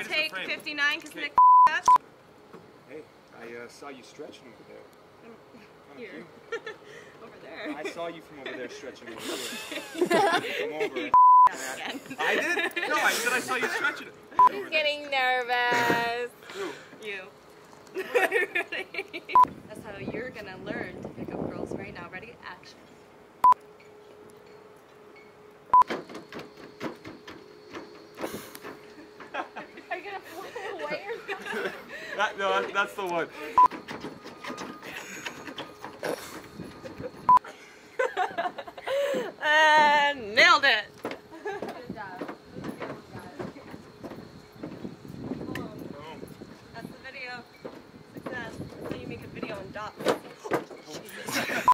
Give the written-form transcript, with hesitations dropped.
Why take 59 because Nick up? Hey, I saw you stretching over there. Here. Over there. I saw you from over there stretching over here. Come over. I did? No, I said I saw you stretching it. He's getting nervous. Who? You. That's how you're gonna learn to pick up girls right now. Ready? Action. Are you gonna pull it away or not? That's the one.